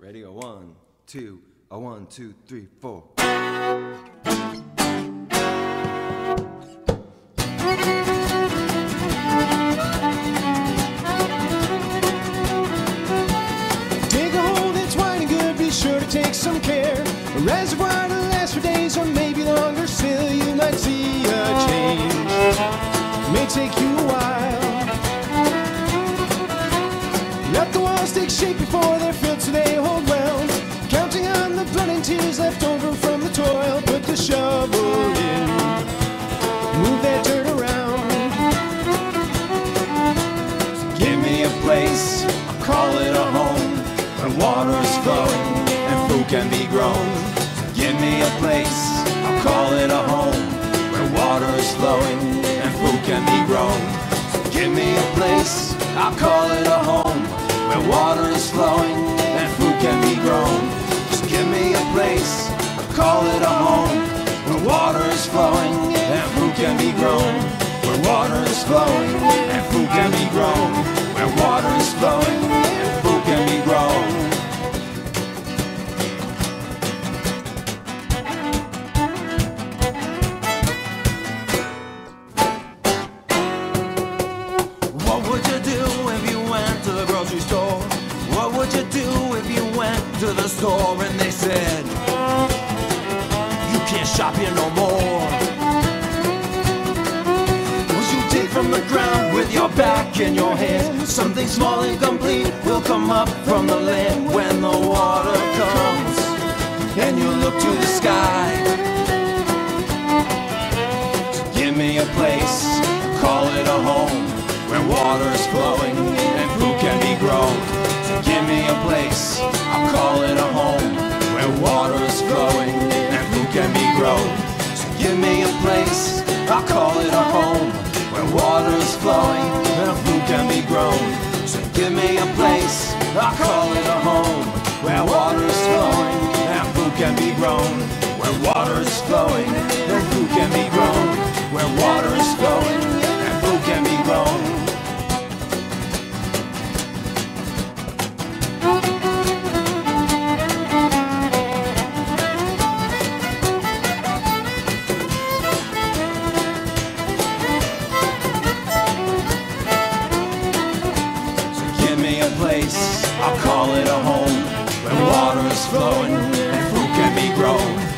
Ready? A 1, 2, 3, 4. Sure to take some care. A reservoir to last for days or maybe longer still. You might see a change. It may take you a while. Let the walls take shape before they're filled so they hold well. Counting on the blood and tears left over from the toil. Put the shovel in. Move that dirt around. So give me a place. I'll call it a home. When water's flowing. Can be grown. So give me a place, I'll call it a home, where water is flowing and food can be grown. So give me a place, I'll call it a home, where water is flowing and food can be grown. Just give me a place, I'll call it a home, where water is flowing and food can be grown. Where water is flowing and food can be grown. Where water is flowing and food can be grown. To the store and they said, you can't shop here no more. Once you dig from the ground with your back in your hand, something small and complete will come up from the land. When the water comes and you look to the sky, so give me a place, call it a home, where water's flowing and food can be grown. Give me a place, I'll call it a home, where water is flowing and food can be grown. So give me a place, I'll call it a home, where water is flowing and food can be grown. So give me a place, I'll call it a home, where water is flowing and food can be grown. Where water is flowing and food can be grown. Where water is flowing and food can be grown. I'll call it a home, where water is flowing and food can be grown. So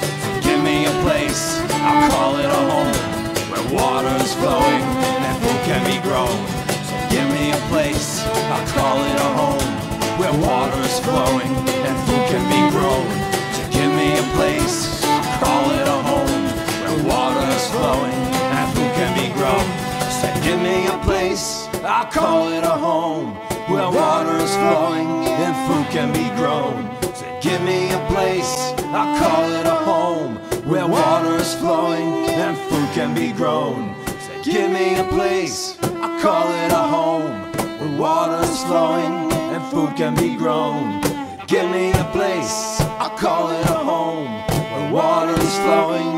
give me a place, I'll call it a home, where water is flowing and food can be grown. So give me a place, I'll call it a home, where water is flowing and food can be grown. So give me a place, I'll call it a home, where water is flowing and food can be grown. So give me a place, I'll call it a home, where water is flowing and food can be grown. So give me a place, I'll call it a home, where water is flowing and food can be grown. So give me a place, I'll call it a home, where water is flowing and food can be grown. Give me a place, I'll call it a home, where water is flowing